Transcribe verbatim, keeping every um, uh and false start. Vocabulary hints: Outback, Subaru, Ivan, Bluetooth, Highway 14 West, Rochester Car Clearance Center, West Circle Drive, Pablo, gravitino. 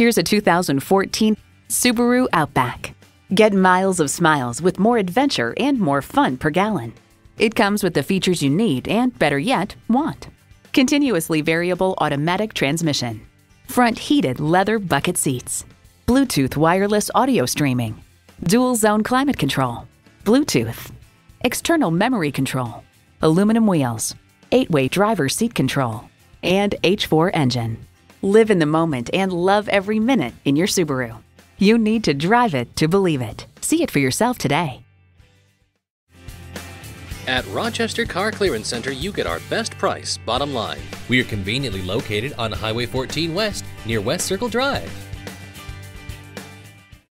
Here's a two thousand fourteen Subaru Outback. Get miles of smiles with more adventure and more fun per gallon. It comes with the features you need and, better yet, want. Continuously variable automatic transmission, front heated leather bucket seats, Bluetooth wireless audio streaming, dual zone climate control, Bluetooth, external memory control, aluminum wheels, eight-way driver seat control, and H four engine. Live in the moment and love every minute in your Subaru. You need to drive it to believe it. See it for yourself today. At Rochester Car Clearance Center, you get our best price, bottom line. We are conveniently located on Highway fourteen West, near West Circle Drive.